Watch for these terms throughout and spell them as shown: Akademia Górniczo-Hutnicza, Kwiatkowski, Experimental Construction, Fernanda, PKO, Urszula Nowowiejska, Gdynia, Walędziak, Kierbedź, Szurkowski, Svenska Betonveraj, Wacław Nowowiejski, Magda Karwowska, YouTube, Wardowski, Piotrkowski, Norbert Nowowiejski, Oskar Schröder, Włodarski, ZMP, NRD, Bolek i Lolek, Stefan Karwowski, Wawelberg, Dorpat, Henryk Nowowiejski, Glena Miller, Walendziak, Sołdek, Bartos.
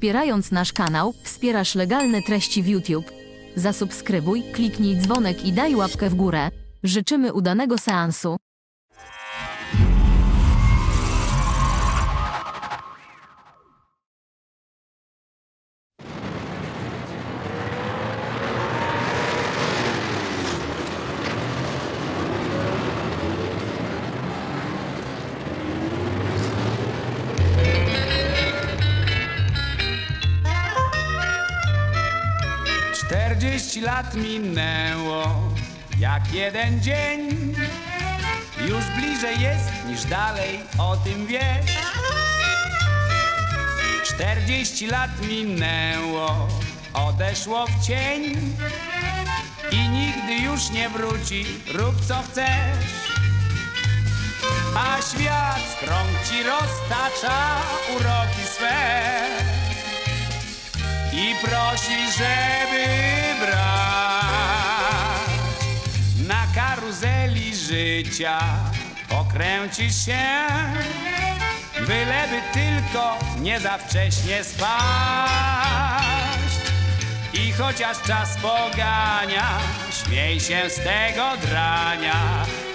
Wspierając nasz kanał, wspierasz legalne treści w YouTube. Zasubskrybuj, kliknij dzwonek i daj łapkę w górę. Życzymy udanego seansu. Lat minęło jak jeden dzień. Już bliżej jest niż dalej, o tym wiesz. 40 lat minęło, odeszło w cień i nigdy już nie wróci, rób co chcesz. A świat z krąg ci roztacza uroki swe i prosi, żeby brać. Na karuzeli życia pokręcisz się, byleby tylko nie za wcześnie spaść. I chociaż czas pogania, śmiej się z tego drania,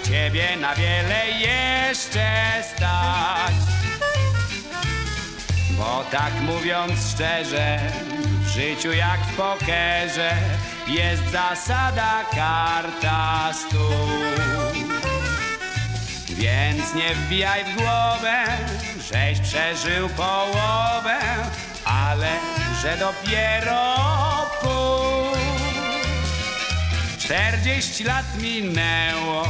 ciebie na wiele jeszcze stać. Bo tak mówiąc szczerze, w życiu jak w pokerze jest zasada karta stół. Więc nie wbijaj w głowę, żeś przeżył połowę, ale że dopiero pół. 40 lat minęło,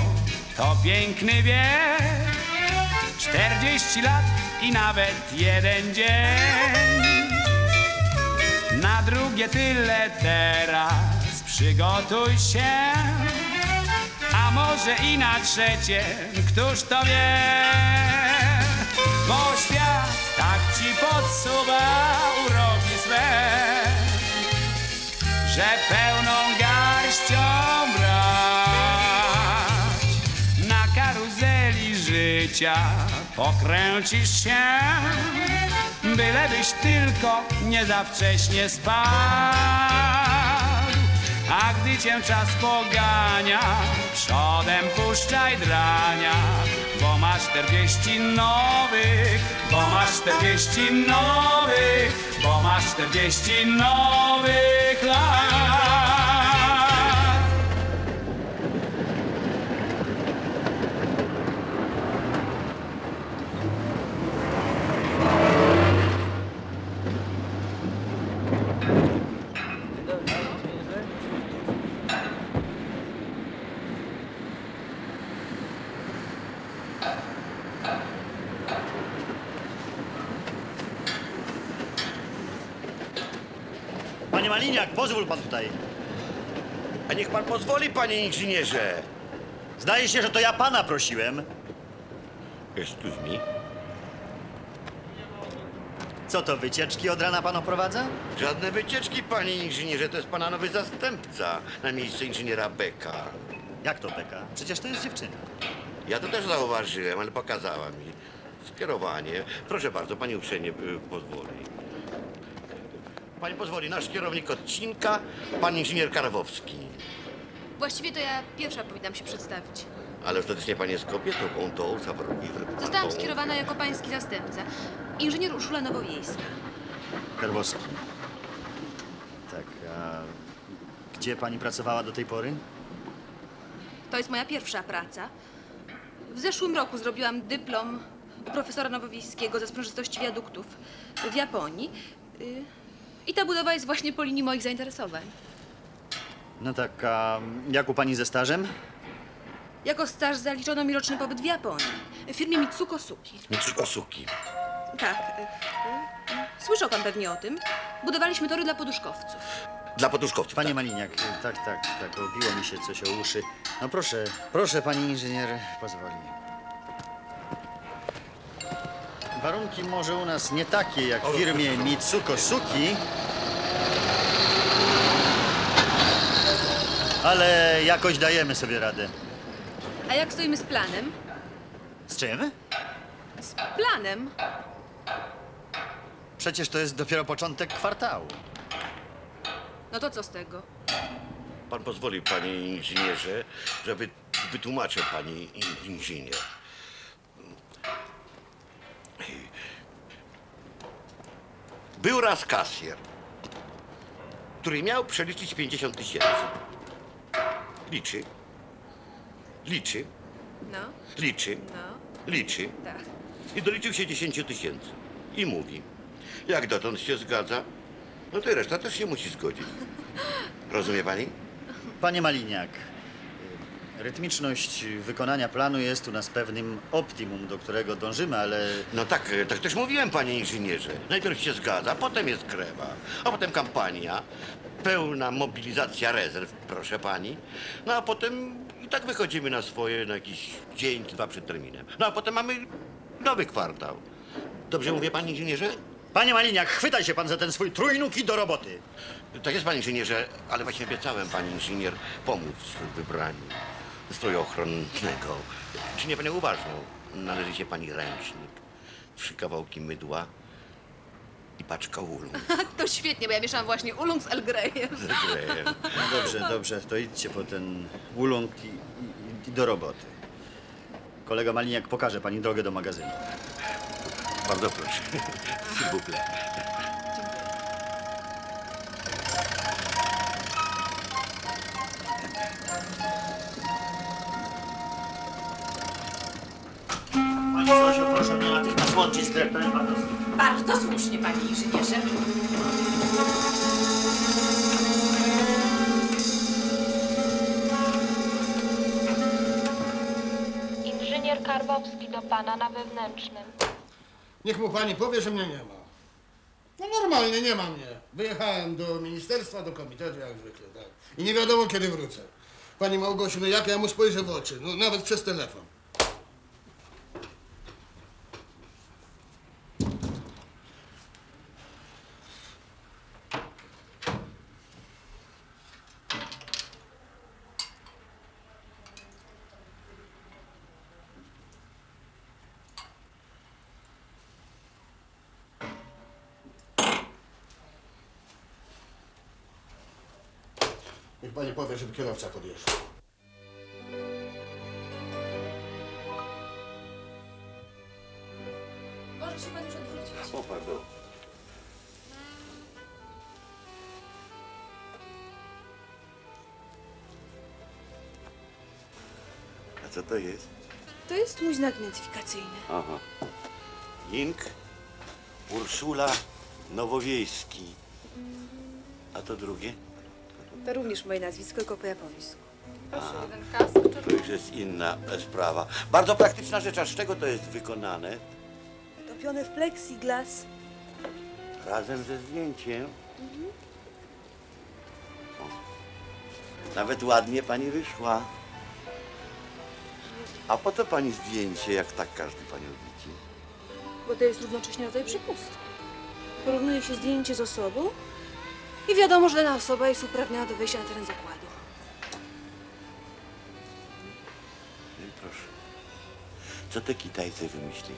to piękny wiek. 40 lat i nawet jeden dzień. Na drugie tyle teraz przygotuj się, a może i na trzecie, któż to wie? Bo świat tak ci podsuwa uroki swe, że pełną garścią brać. Na karuzeli życia pokręcisz się, bylebyś tylko nie za wcześnie spadł. A gdy cię czas pogania, przodem puszczaj drania, bo masz 40 nowych, bo masz 40 nowych, bo masz 40 nowych lat. Maliniak, pozwól pan tutaj. A niech pan pozwoli, panie inżynierze. Zdaje się, że to ja pana prosiłem. Excuse me. Co to, wycieczki od rana pan oprowadza? Żadne wycieczki, panie inżynierze. To jest pana nowy zastępca na miejsce inżyniera Beka. Jak to Beka? Przecież to jest dziewczyna. Ja to też zauważyłem, ale pokazała mi. Skierowanie. Proszę bardzo, pani uprzejmie pozwoli. Pani pozwoli, nasz kierownik odcinka, pan inżynier Karwowski. Właściwie to ja pierwsza powinnam się przedstawić. Ale ostatecznie pani jest kobietą, tą zostałam skierowana jako pański zastępca. Inżynier Urszula Nowowiejska. Karwowski. Tak, a gdzie pani pracowała do tej pory? To jest moja pierwsza praca. W zeszłym roku zrobiłam dyplom profesora Nowowiejskiego ze sprężystości wiaduktów w Japonii. I ta budowa jest właśnie po linii moich zainteresowań. No tak, a jak u pani ze stażem? Jako staż zaliczono mi roczny pobyt w Japonii, w firmie Mitsuko Suki. Mitsuko Suki. Tak. Słyszał pan pewnie o tym. Budowaliśmy tory dla poduszkowców. Dla poduszkowców, panie tak. Maliniak, tak, obiło mi się coś o uszy. No proszę, proszę, pani inżynier, pozwoli. Warunki może u nas nie takie jak w firmie Mitsuko Suki, ale jakoś dajemy sobie radę. A jak stoimy z planem? Z czym? Z planem. Przecież to jest dopiero początek kwartału. No to co z tego? Pan pozwoli, panie inżynierze, żeby wytłumaczył pani inżynier. Był raz kasjer, który miał przeliczyć 50 000. Liczy. No. Liczy. No. Liczy. Tak. I doliczył się 10 000. I mówi, jak dotąd się zgadza, no to i reszta też się musi zgodzić. Rozumie pani? Panie Maliniak, rytmiczność wykonania planu jest u nas pewnym optimum, do którego dążymy, ale... No tak, tak też mówiłem, panie inżynierze. Najpierw się zgadza, potem jest krewa, a potem kampania, pełna mobilizacja rezerw, proszę pani. No a potem i tak wychodzimy na swoje, na jakiś dzień, 2 przed terminem. No a potem mamy nowy kwartał. Dobrze mówię, panie inżynierze? Panie Maliniak, chwytaj się pan za ten swój trójnóg i do roboty. Tak jest, panie inżynierze, ale właśnie obiecałem, pani inżynier, pomóc w wybraniu stroju ochronnego. Czy nie panią uważną? Należy się pani ręcznik, 3 kawałki mydła i paczka ulung. To świetnie, bo ja mieszam właśnie ulung z elgrejem. No dobrze, to idźcie po ten ulung i do roboty. Kolega Maliniak pokaże pani drogę do magazynu. Bardzo proszę. S'il vous plaît. Pani Zosiu, proszę mnie natychmiast łączyć z dyrektorem Bartosem. Bardzo słusznie, panie inżynierze. Inżynier Karwowski do pana na wewnętrznym. Niech mu pani powie, że mnie nie ma. No normalnie nie ma mnie. Wyjechałem do ministerstwa, do komitetu, jak zwykle, tak. I nie wiadomo, kiedy wrócę. Pani Małgosiu, no jak ja mu spojrzę w oczy? No nawet przez telefon. Pani powie, żeby kierowca podjeżdżał. Może się pan już odwrócić. O, pardon. A co to jest? To jest mój znak identyfikacyjny. Aha. Ink Urszula Nowowiejski. A to drugie? To również moje nazwisko, tylko po japońsku. Proszę, jeden kask. To już jest inna sprawa. Bardzo praktyczna rzecz, a z czego to jest wykonane? Topione w plexiglas. Razem ze zdjęciem. Mhm. Nawet ładnie pani wyszła. A po co pani zdjęcie, jak tak każdy panią widzi? Bo to jest równocześnie rodzaj przepustki. Porównuje się zdjęcie z osobą. I wiadomo, że dana osoba jest uprawniona do wejścia na teren zakładu. No i proszę, co te Kitajcy wymyślili?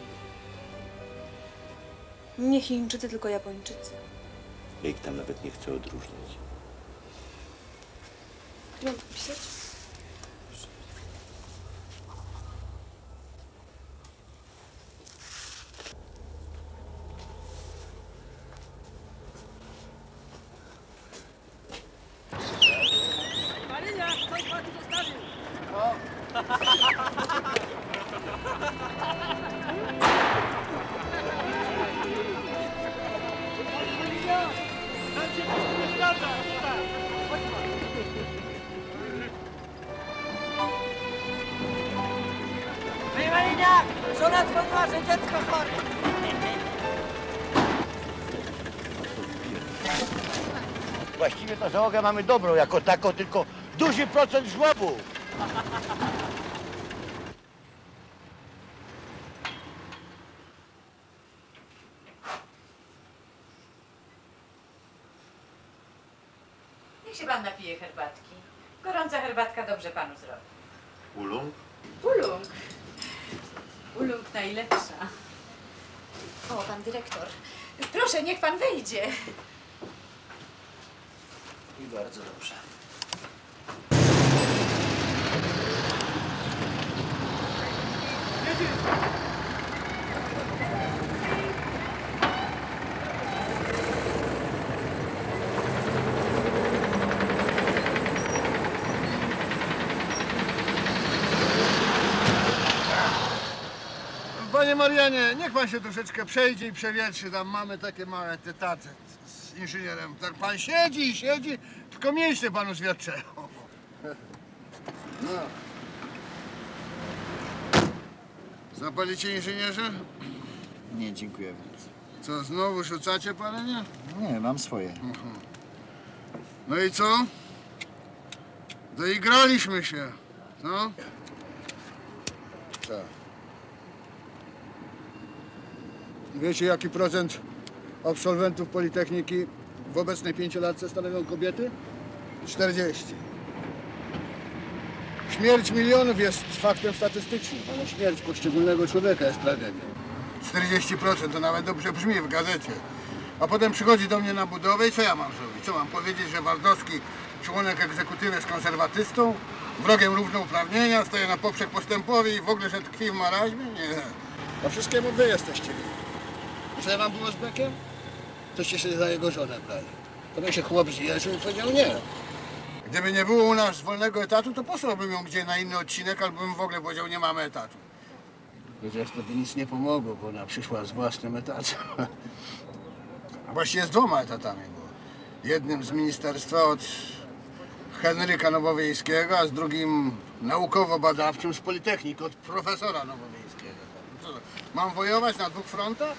Nie Chińczycy, tylko Japończycy. Ja ich tam nawet nie chcę odróżnić. Czy mam podpisać? Właściwie to załogę mamy dobrą jako taką, tylko duży procent żłobu. Niech się pan napije herbatki. Gorąca herbatka dobrze panu zrobi. Ulung? Ulung. Ulung najlepsza. O, pan dyrektor. Proszę, niech pan wejdzie. I bardzo dobrze. Panie Marianie, niech pan się troszeczkę przejdzie i przewietrzy. Tam mamy takie małe tetaty z inżynierem. Tak pan siedzi i siedzi, tylko mięśnie panu zwierczają. No. Zapalicie, inżynierze? Nie, dziękuję bardzo. Co, znowu rzucacie palenie? Nie, mam swoje. No i co? Doigraliśmy się, co? Tak. Wiecie, jaki procent absolwentów Politechniki w obecnej pięciolatce stanowią kobiety? 40. Śmierć milionów jest faktem statystycznym, ale śmierć poszczególnego człowieka jest tragedią. 40% to nawet dobrze brzmi w gazecie. A potem przychodzi do mnie na budowę i co ja mam zrobić? Co mam powiedzieć, że Wardowski, członek egzekutywy, jest konserwatystą, wrogiem równouprawnienia, staje na poprzek postępowi i w ogóle, że tkwi w marazmie? Nie. A wszystkiemu wy jesteście. Co ja mam było z Bekiem? Toście się za jego żonę brali. Potem się chłop zjeżył i powiedział nie. Gdyby nie było u nas wolnego etatu, to posłałbym ją gdzie na inny odcinek, albo bym w ogóle powiedział, nie mamy etatu. Chociaż to by nic nie pomogło, bo ona przyszła z własnym etatem. Właściwie z dwoma etatami było. Jednym z ministerstwa od Henryka Nowowiejskiego, a z drugim naukowo-badawczym z Politechniki od profesora Nowowiejskiego. Co, mam wojować na dwóch frontach?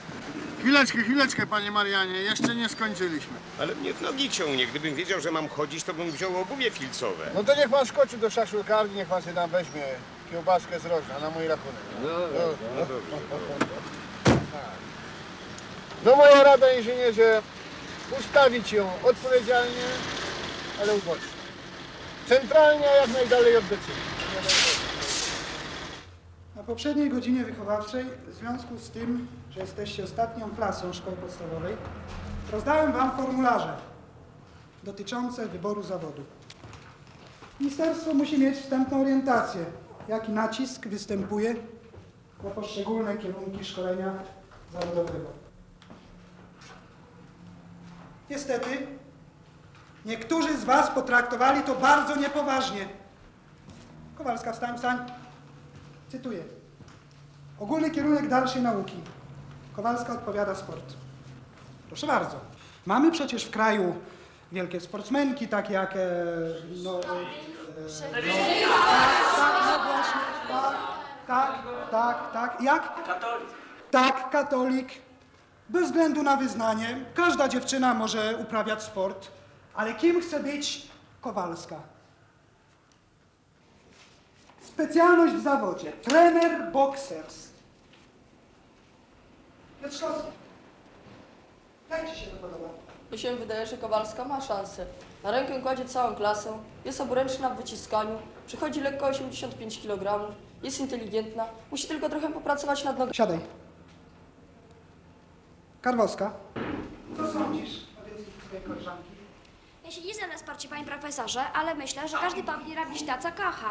Chwileczkę, chwileczkę, panie Marianie, jeszcze nie skończyliśmy. Ale mnie w nogi ciągnie. Gdybym wiedział, że mam chodzić, to bym wziął obuwie filcowe. No to niech pan skoczy do szaszłykarni, niech pan się tam weźmie kiełbaskę z rożna na mój rachunek. No, no dobrze. No moja rada, inżynierze, ustawić ją odpowiedzialnie, ale ubocznie. Centralnie, a jak najdalej od decyzji. Na poprzedniej godzinie wychowawczej, w związku z tym, że jesteście ostatnią klasą szkoły podstawowej, rozdałem wam formularze dotyczące wyboru zawodu. Ministerstwo musi mieć wstępną orientację, jaki nacisk występuje na poszczególne kierunki szkolenia zawodowego. Niestety, niektórzy z was potraktowali to bardzo niepoważnie. Kowalska, wstań, wstań. Cytuję. Ogólny kierunek dalszej nauki. Kowalska odpowiada sport. Proszę bardzo. Mamy przecież w kraju wielkie sportsmenki, takie jak... Tak. Jak? Katolik. Tak, katolik. Bez względu na wyznanie. Każda dziewczyna może uprawiać sport. Ale kim chce być Kowalska? Specjalność w zawodzie. Trener boksers. Piotrkowski. Jak ci się to podoba? Mi się wydaje, że Kowalska ma szansę. Na rękę kładzie całą klasę, jest oburęczna w wyciskaniu, przychodzi lekko 85 kg, jest inteligentna, musi tylko trochę popracować nad nogą. Siadaj. Karwowska. Co sądzisz o decyzji swojej koleżanki? Ja się nie znam na sporcie, panie profesorze, ale myślę, że każdy powinien robić to, co kocha.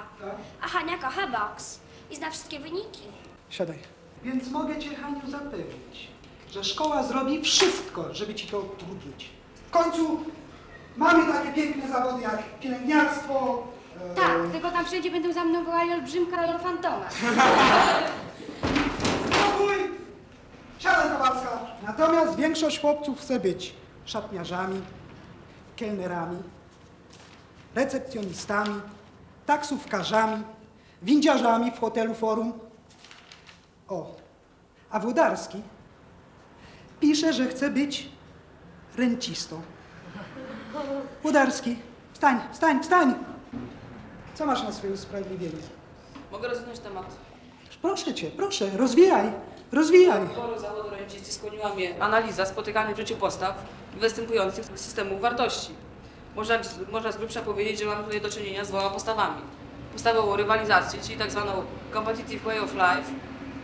A Hania kocha boks i zna wszystkie wyniki. Siadaj. Więc mogę cię, Haniu, zapewnić, że szkoła zrobi wszystko, żeby ci to utrudnić. W końcu mamy takie piękne zawody jak pielęgniarstwo... Tak, tylko tam wszędzie będą za mną wołali olbrzymka i fantoma. Spokój! Siadaj, Kowalska! Natomiast większość chłopców chce być szatniarzami, kelnerami, recepcjonistami, taksówkarzami, windziarzami w hotelu Forum. O, a Włodarski pisze, że chce być rencistą. Włodarski, wstań, wstań, wstań! Co masz na swoje usprawiedliwienie? Mogę rozwinąć temat. Proszę cię, proszę, rozwijaj, rozwijaj. Do wyboru zawodu rencisty skłoniła mnie analiza spotykanych w życiu postaw występujących z systemu wartości. Można z grubsza powiedzieć, że mamy tutaj do czynienia z dwoma postawami. Postawą rywalizacji, czyli tak zwaną competitive way of life,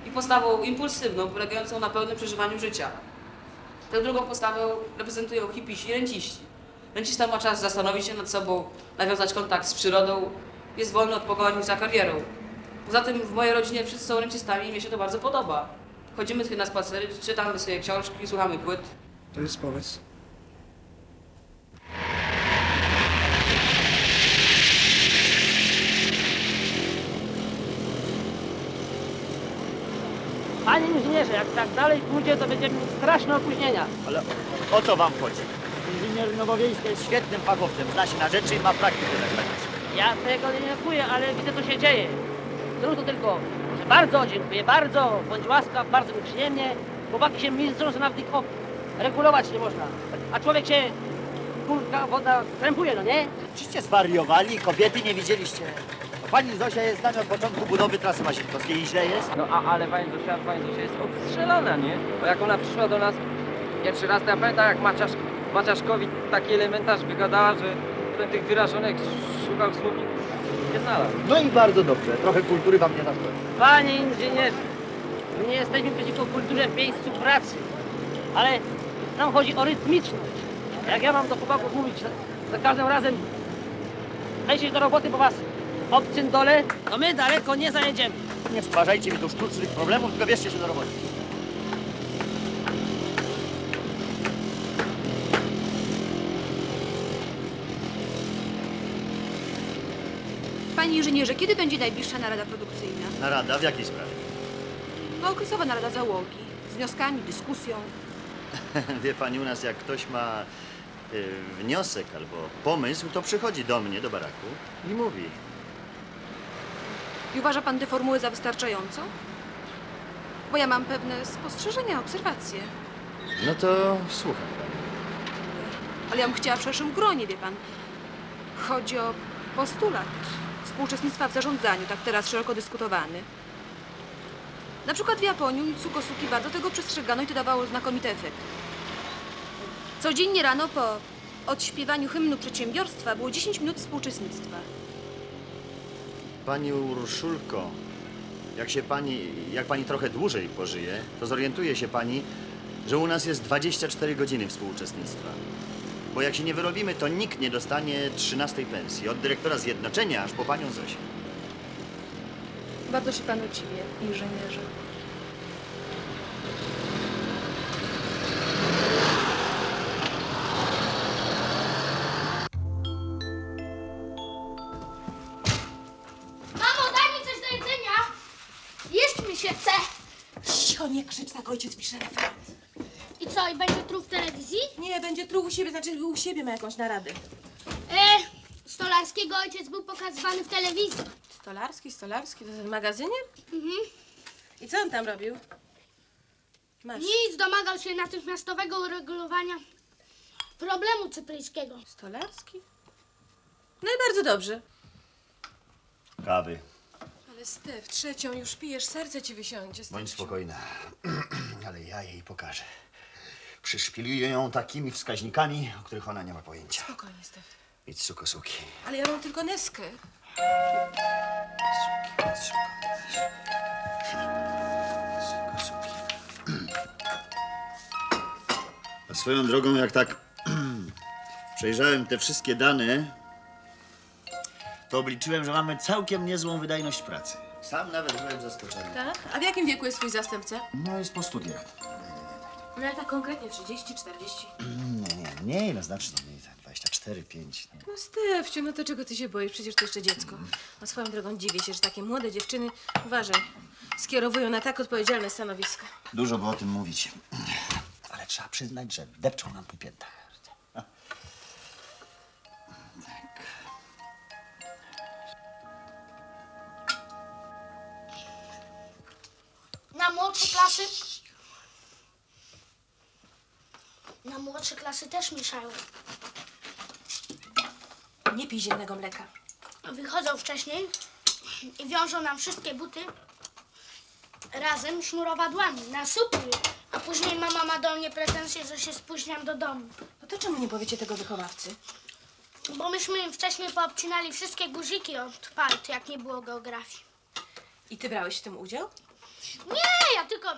i postawą impulsywną, polegającą na pełnym przeżywaniu życia. Tę drugą postawę reprezentują hipisi i renciści. Rencista ma czas zastanowić się nad sobą, nawiązać kontakt z przyrodą, jest wolny od pogoni za karierą. Poza tym w mojej rodzinie wszyscy są rencistami i mnie się to bardzo podoba. Chodzimy tylko na spacery, czytamy sobie książki, słuchamy płyt. To jest pomysł. Panie inżynierze, jak tak dalej pójdzie, to będziemy mieć straszne opóźnienia. Ale o co wam chodzi? Inżynier Nowowiejski jest świetnym fachowcem, zna się na rzeczy i ma praktykę zagraniczną. Ja tego nie dziękuję, ale widzę, co się dzieje. Zrób to tylko, że bardzo dziękuję, bardzo, bądź łaskaw, bardzo mi przyjemnie. Chłopaki się mistrzą, że nawet ich regulować nie można. A człowiek się, kurka, woda krępuje, no nie? Czyście zwariowali, kobiety nie widzieliście. Pani Zosia jest z nami od początku budowy trasy maszynkowskiej i źle jest. No ale pani Zosia jest odstrzelana, nie? Bo jak ona przyszła do nas pierwszy raz, to ja pamiętam, jak Maciaszkowi taki elementarz wygadała, że tych wyrażonek szukał słownik nie znalazł. No i bardzo dobrze, trochę kultury wam nie zaszkodzi. Panie inżynierze, nie jesteśmy przeciwko kulturze w miejscu pracy, ale nam chodzi o rytmiczność. Jak ja mam do chłopaków mówić za każdym razem, weźcie do roboty, bo was obcym dole, to my daleko nie zajedziemy. Nie stwarzajcie mi tu sztucznych problemów, tylko bierzcie się do roboty. Panie inżynierze, kiedy będzie najbliższa narada produkcyjna? Narada? W jakiej sprawie? No, okresowa narada załogi. Z wnioskami, dyskusją. Wie pani, u nas jak ktoś ma wniosek albo pomysł, to przychodzi do mnie, do baraku i mówi. I uważa pan tę formułę za wystarczającą? Bo ja mam pewne spostrzeżenia, obserwacje. No to słucham pani. Ale ja bym chciała w szerszym gronie, wie pan. Chodzi o postulat współuczestnictwa w zarządzaniu, tak teraz szeroko dyskutowany. Na przykład w Japonii Mitsuko Suki bardzo tego przestrzegano i to dawało znakomity efekt. Codziennie rano po odśpiewaniu hymnu przedsiębiorstwa było 10 minut współuczestnictwa. Pani Urszulko, jak pani trochę dłużej pożyje, to zorientuje się pani, że u nas jest 24 godziny współuczestnictwa. Bo jak się nie wyrobimy, to nikt nie dostanie 13 pensji. Od dyrektora zjednoczenia aż po panią Zosię. Bardzo się panu dziwię, inżynierze. Nie krzycz, tak ojciec pisze referat. I co, i będzie truł w telewizji? Nie, będzie truł u siebie, znaczy u siebie ma jakąś naradę. Stolarskiego ojciec był pokazywany w telewizji. Stolarski, to w magazynie? Mhm. I co on tam robił? Masz. Nic, domagał się natychmiastowego uregulowania problemu cypryjskiego. Stolarski? No i bardzo dobrze. Kawy. Stef, trzecią już pijesz, serce ci wysiądzie. Bądź spokojna, ale ja jej pokażę. Przyszpiluję ją takimi wskaźnikami, o których ona nie ma pojęcia. Spokojnie, Stef. Mitsuko Suki. Ale ja mam tylko neskę. Mitsuko Suki. A swoją drogą, jak tak przejrzałem te wszystkie dane, to obliczyłem, że mamy całkiem niezłą wydajność pracy. Sam nawet byłem zaskoczony. Tak? A w jakim wieku jest twój zastępca? No jest po studiach. No ale tak konkretnie 30, 40? Nie, no znacznie mniej, tak 24, 5. No, no Stefciu, no to czego ty się boisz? Przecież to jeszcze dziecko. No swoją drogą dziwię się, że takie młode dziewczyny, uważaj, skierowują na tak odpowiedzialne stanowiska. Dużo było o tym mówić, ale trzeba przyznać, że depczą nam po piętach. Na młodsze klasy też mieszają. Nie pij zimnego mleka. Wychodzą wcześniej i wiążą nam wszystkie buty razem sznurowadłami na supy, a później mama ma do mnie pretensje, że się spóźniam do domu. No to czemu nie powiecie tego wychowawcy? Bo myśmy im wcześniej poobcinali wszystkie guziki od part, jak nie było geografii. I ty brałeś w tym udział? Nie, ja tylko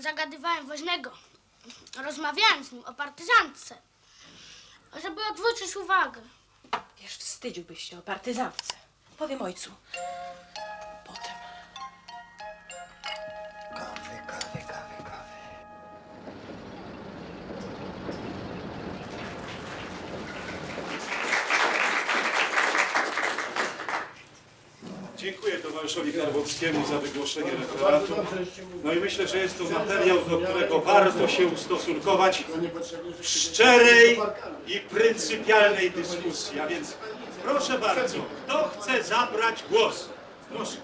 zagadywałem woźnego. Rozmawiałam z nim o partyzantce, żeby odwrócić uwagę. Wiesz, wstydziłbyś się o partyzantce. Powiem ojcu. Potem. Kawy, kawy, kawy, kawy. Dziękuję towarzyszowi Karwowskiemu za wygłoszenie referatu. No i myślę, że jest to materiał, do którego warto się ustosunkować w szczerej i pryncypialnej dyskusji. A więc proszę bardzo, kto chce zabrać głos? Proszę.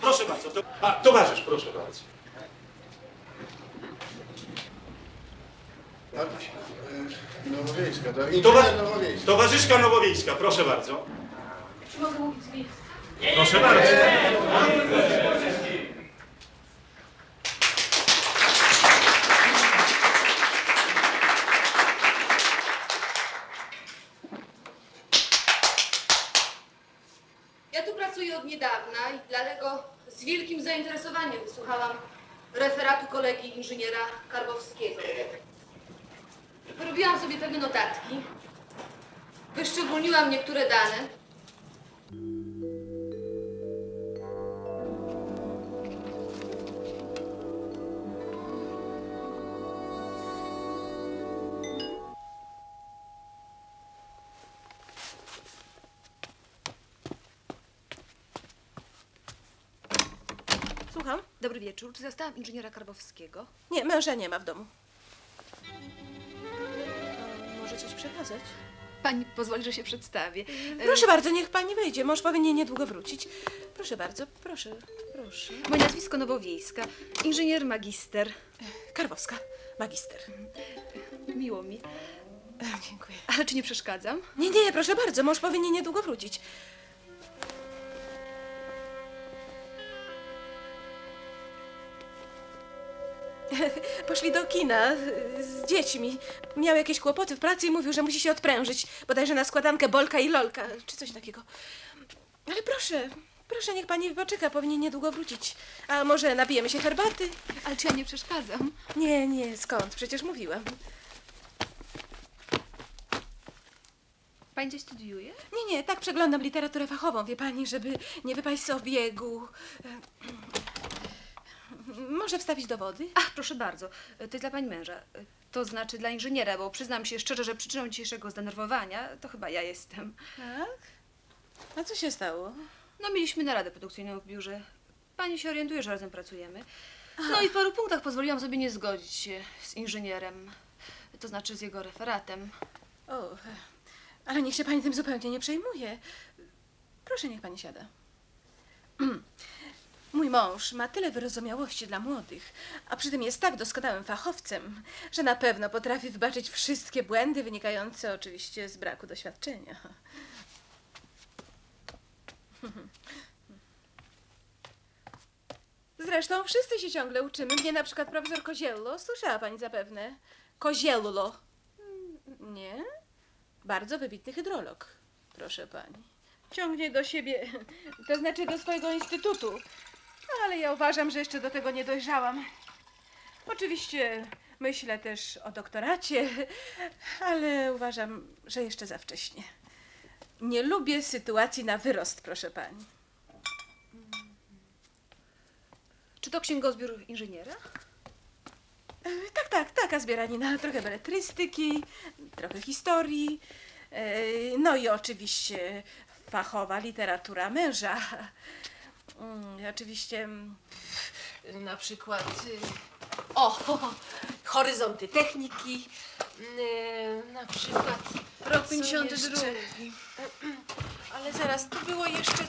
Proszę bardzo. Towarzysz, proszę bardzo. Nowowiejska, tak? Towarzyszka Nowowiejska, proszę bardzo. Mogę mówić z miejsca. Proszę bardzo. Ja tu pracuję od niedawna i dlatego z wielkim zainteresowaniem wysłuchałam referatu kolegi inżyniera Karwowskiego. Robiłam sobie pewne notatki, wyszczególniłam niektóre dane. Dobry wieczór. Czy zastałam inżyniera Karwowskiego? Nie, męża nie ma w domu. Może coś przekazać? Pani pozwoli, że się przedstawię. Proszę bardzo, niech pani wejdzie. Mąż powinien niedługo wrócić. Proszę bardzo, proszę, proszę. Moje nazwisko Nowowiejska. Inżynier magister. Karwowska, magister. Miło mi. Dziękuję. Ale czy nie przeszkadzam? Nie, nie, proszę bardzo. Mąż powinien niedługo wrócić. Poszli do kina z dziećmi. Miał jakieś kłopoty w pracy i mówił, że musi się odprężyć. Bodajże na składankę Bolka i Lolka, czy coś takiego. Ale proszę, proszę, niech pani poczeka, powinien niedługo wrócić. A może napijemy się herbaty? Ale czy ja nie przeszkadzam? Nie, nie, skąd? Przecież mówiłam. Pani coś studiuje? Nie, nie, tak przeglądam literaturę fachową, wie pani, żeby nie wypaść z obiegu. Może wstawić dowody? Ach, proszę bardzo. To jest dla pani męża. To znaczy dla inżyniera, bo przyznam się szczerze, że przyczyną dzisiejszego zdenerwowania to chyba ja jestem. Tak? A co się stało? No, mieliśmy naradę produkcyjną w biurze. Pani się orientuje, że razem pracujemy. Aha. No i w paru punktach pozwoliłam sobie nie zgodzić się z inżynierem. To znaczy z jego referatem. O, ale niech się pani tym zupełnie nie przejmuje. Proszę, niech pani siada. Mój mąż ma tyle wyrozumiałości dla młodych, a przy tym jest tak doskonałym fachowcem, że na pewno potrafi wybaczyć wszystkie błędy wynikające oczywiście z braku doświadczenia. Zresztą wszyscy się ciągle uczymy. Mnie na przykład profesor Koziello, słyszała pani zapewne. Koziello. Nie? Bardzo wybitny hydrolog, proszę pani. Ciągnie do siebie, to znaczy do swojego instytutu. Ale ja uważam, że jeszcze do tego nie dojrzałam. Oczywiście myślę też o doktoracie, ale uważam, że jeszcze za wcześnie. Nie lubię sytuacji na wyrost, proszę pani. Czy to księgozbiór inżyniera? Tak, tak, taka zbieranina. Trochę beletrystyki, trochę historii, no i oczywiście fachowa literatura męża. Oczywiście na przykład horyzonty techniki, na przykład rok 52. Ale zaraz, tu było jeszcze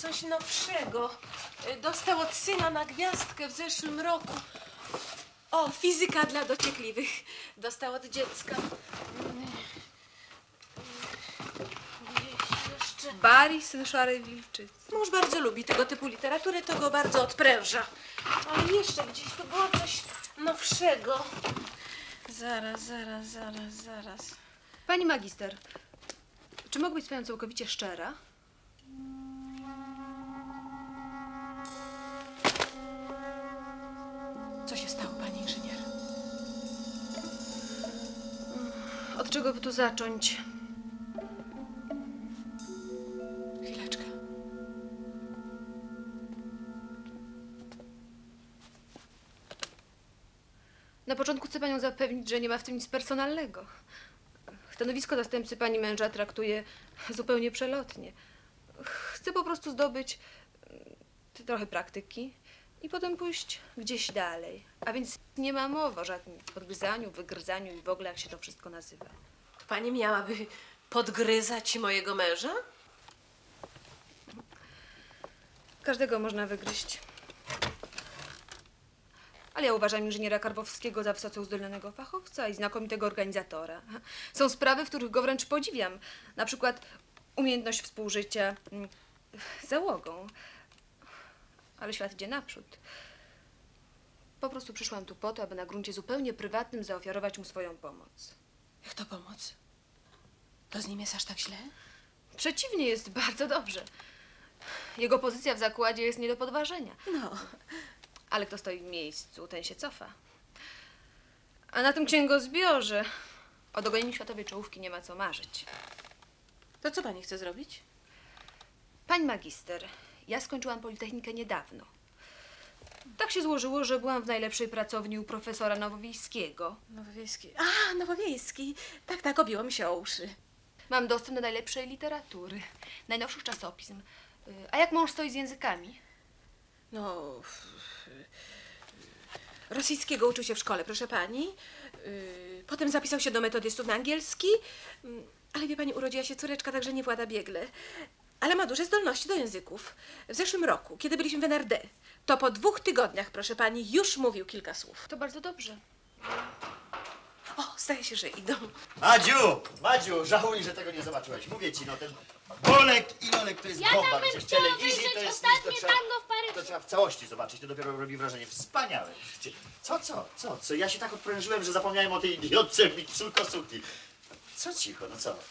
coś nowszego. Dostał od syna na gwiazdkę w zeszłym roku. O, fizyka dla dociekliwych. Dostał od dziecka. Bari, syn szarej wilczycy. Mąż bardzo lubi tego typu literaturę, to go bardzo odpręża. Ale jeszcze gdzieś to było coś nowszego. Zaraz. Pani magister, czy mogę być z panią całkowicie szczera? Co się stało, pani inżynier? Od czego by tu zacząć? Chwileczkę. Na początku chcę panią zapewnić, że nie ma w tym nic personalnego. Stanowisko zastępcy pani męża traktuję zupełnie przelotnie. Chcę po prostu zdobyć trochę praktyki i potem pójść gdzieś dalej. A więc nie ma mowy o żadnym podgryzaniu, wygryzaniu i w ogóle jak się to wszystko nazywa. Pani miałaby podgryzać mojego męża? Każdego można wygryźć. Ale ja uważam inżyniera Karwowskiego za wysoce uzdolnionego fachowca i znakomitego organizatora. Są sprawy, w których go wręcz podziwiam. Na przykład umiejętność współżycia z załogą. Ale świat idzie naprzód. Po prostu przyszłam tu po to, aby na gruncie zupełnie prywatnym zaofiarować mu swoją pomoc. Jak to pomoc? To z nim jest aż tak źle? Przeciwnie, jest bardzo dobrze. Jego pozycja w zakładzie jest nie do podważenia. No. Ale kto stoi w miejscu, ten się cofa. A na tym księgozbiorze o dogonieniu światowej czołówki nie ma co marzyć. To co pani chce zrobić? Pani magister, ja skończyłam Politechnikę niedawno. Tak się złożyło, że byłam w najlepszej pracowni u profesora Nowowiejskiego. Nowowiejski. A, Nowowiejski. Tak, tak, obiło mi się o uszy. Mam dostęp do najlepszej literatury, najnowszych czasopism. A jak mąż stoi z językami? No... Rosyjskiego uczył się w szkole, proszę pani. Potem zapisał się do metodystów na angielski. Ale wie pani, urodziła się córeczka, także nie włada biegle. Ale ma duże zdolności do języków. W zeszłym roku, kiedy byliśmy w NRD, to po 2 tygodniach, proszę pani, już mówił kilka słów. To bardzo dobrze. O, zdaje się, że idą. Madziu, żałuj, że tego nie zobaczyłaś. Mówię ci, no ten Bolek i Lolek to jest bomba. Przecież w telewizji to jest ostatnie tango w Paryżu. To trzeba w całości zobaczyć, to dopiero robi wrażenie. Wspaniałe. Co? Ja się tak odprężyłem, że zapomniałem o tej idiotce Mitsuko Suki. Co cicho,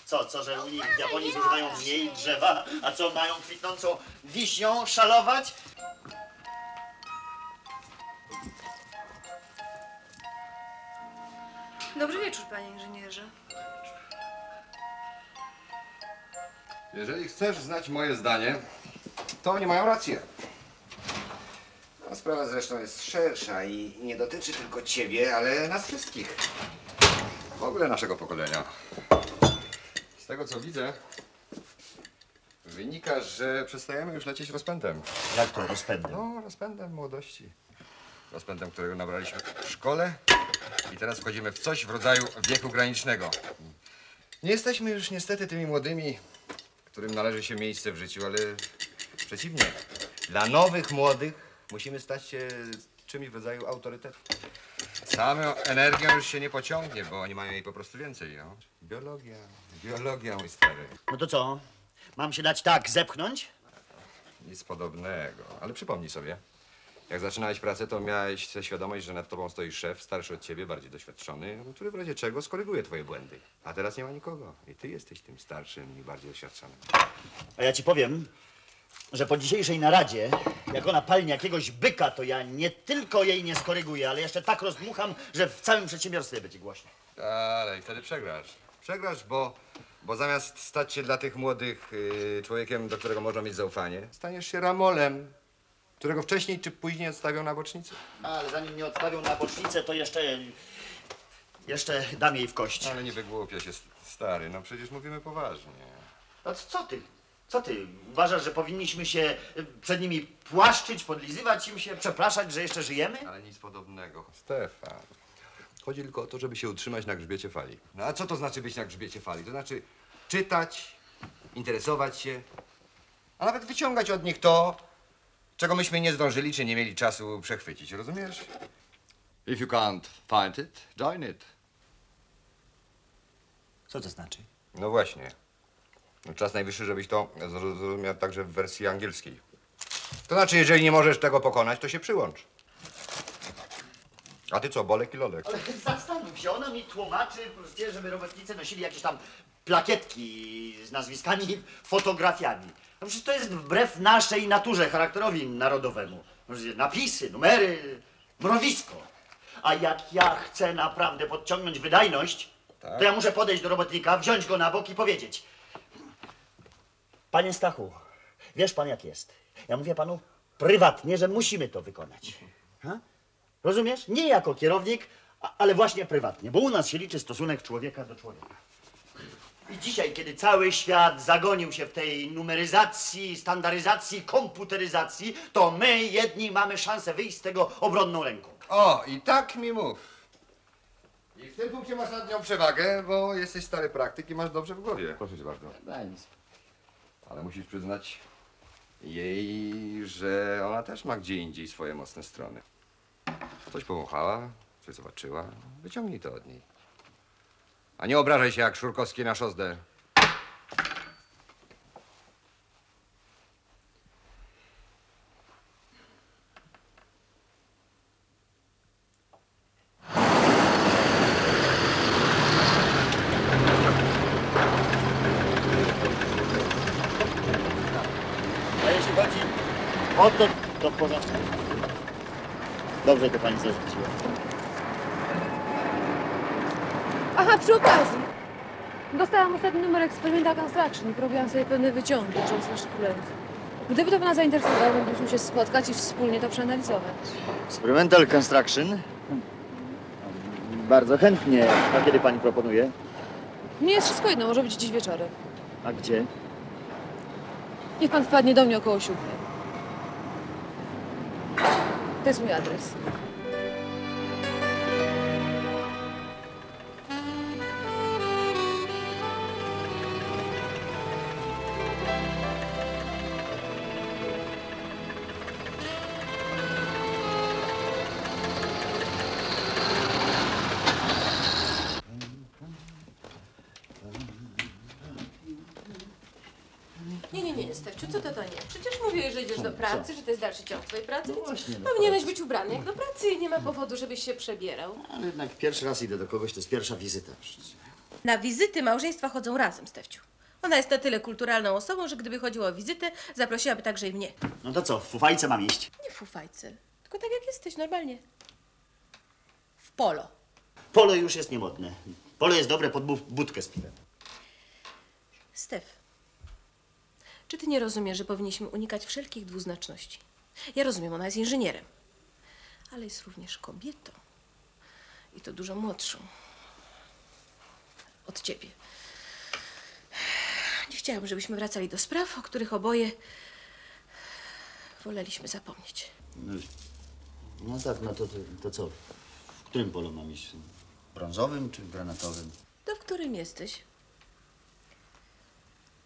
no co, że oni w Japonii zużywają mniej drzewa, a co mają kwitnącą wiśnią szalować? Dobry wieczór, panie inżynierze. Jeżeli chcesz znać moje zdanie, to oni mają rację. No, sprawa zresztą jest szersza i nie dotyczy tylko ciebie, ale nas wszystkich. W ogóle naszego pokolenia. Z tego co widzę, wynika, że przestajemy już lecieć rozpędem. Jak to rozpędem? No, rozpędem młodości. Rozpędem, którego nabraliśmy w szkole i teraz wchodzimy w coś w rodzaju wieku granicznego. Nie jesteśmy już niestety tymi młodymi, którym należy się miejsce w życiu, ale przeciwnie. Dla nowych młodych musimy stać się czymś w rodzaju autorytetu. Samą energią już się nie pociągnie, bo oni mają jej po prostu więcej, no. Biologia, mój stary. No to co? Mam się dać tak zepchnąć? Nic podobnego, ale przypomnij sobie. Jak zaczynałeś pracę, to miałeś świadomość, że nad tobą stoi szef, starszy od ciebie, bardziej doświadczony, który w razie czego skoryguje twoje błędy. A teraz nie ma nikogo i ty jesteś tym starszym i bardziej doświadczonym. A ja ci powiem, że po dzisiejszej naradzie, jak ona palnie jakiegoś byka, to ja nie tylko jej nie skoryguję, ale jeszcze tak rozdmucham, że w całym przedsiębiorstwie będzie głośno. Ale i wtedy przegrasz. Przegrasz, bo zamiast stać się dla tych młodych człowiekiem, do którego można mieć zaufanie, staniesz się ramolem, którego wcześniej czy później odstawią na bocznicę. Ale zanim nie odstawią na bocznicę, to jeszcze dam jej w kość. Ale nie wygłupia się, stary, no przecież mówimy poważnie. A co ty? Co ty? Uważasz, że powinniśmy się przed nimi płaszczyć, podlizywać im się, przepraszać, że jeszcze żyjemy? Ale nic podobnego. Stefan, chodzi tylko o to, żeby się utrzymać na grzbiecie fali. No a co to znaczy być na grzbiecie fali? To znaczy czytać, interesować się, a nawet wyciągać od nich to, czego myśmy nie zdążyli, czy nie mieli czasu przechwycić. Rozumiesz? If you can't find it, join it. Co to znaczy? No właśnie. Czas najwyższy, żebyś to zrozumiał także w wersji angielskiej. To znaczy, jeżeli nie możesz tego pokonać, to się przyłącz. A ty co, Bolek i Lolek? Ale zastanów się, ona mi tłumaczy, żeby robotnicy nosili jakieś tam plakietki z nazwiskami i fotografiami. No przecież to jest wbrew naszej naturze, charakterowi narodowemu. Napisy, numery, mrowisko. A jak ja chcę naprawdę podciągnąć wydajność, tak, to ja muszę podejść do robotnika, wziąć go na bok i powiedzieć: panie Stachu, wiesz pan jak jest. Ja mówię panu prywatnie, że musimy to wykonać. Ha? Rozumiesz? Nie jako kierownik, ale właśnie prywatnie, bo u nas się liczy stosunek człowieka do człowieka. I dzisiaj, kiedy cały świat zagonił się w tej numeryzacji, standaryzacji, komputeryzacji, to my jedni mamy szansę wyjść z tego obronną ręką. O, i tak mi mów. I w tym punkcie masz nad nią przewagę, bo jesteś stary praktyk i masz dobrze w głowie. Proszę cię bardzo. Ale musisz przyznać jej, że ona też ma gdzie indziej swoje mocne strony. Coś powąchała, coś zobaczyła, wyciągnij to od niej. A nie obrażaj się jak Szurkowski na szosdę. A jeśli chodzi o to, to w porządku. Dobrze to pani zarzuciła. Aha, przy okazji. Dostałam ostatni numer Experimental Construction i robiłam sobie pewne wyciągi dotyczące naszych problemów. Gdyby to pana zainteresowało, moglibyśmy się spotkać i wspólnie to przeanalizować. Experimental Construction? Bardzo chętnie. A kiedy pani proponuje? Nie jest wszystko jedno, może być dziś wieczorem. A gdzie? Niech pan wpadnie do mnie około 7. To jest mój adres. Nie, Stefciu, co to nie? Przecież mówiłeś, że idziesz do pracy, że to jest dalszy ciąg twojej pracy, no właśnie, więc powinieneś być ubrany jak do pracy i nie ma powodu, żebyś się przebierał. Ale jednak pierwszy raz idę do kogoś, to jest pierwsza wizyta. Na wizyty małżeństwa chodzą razem, Stefciu. Ona jest na tyle kulturalną osobą, że gdyby chodziło o wizytę, zaprosiłaby także i mnie. No to co, w fufajce mam iść? Nie w fufajce, tylko tak jak jesteś, normalnie. W polo. Polo już jest niemodne. Polo jest dobre pod budkę z piwem. Stef. Czy ty nie rozumiesz, że powinniśmy unikać wszelkich dwuznaczności? Ja rozumiem, ona jest inżynierem, ale jest również kobietą i to dużo młodszą od ciebie. Nie chciałabym, żebyśmy wracali do spraw, o których oboje woleliśmy zapomnieć. No tak, no to co? W którym polu mam iść? Brązowym czy granatowym? To w którym jesteś?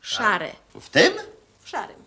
Szare. W tym? W szarym.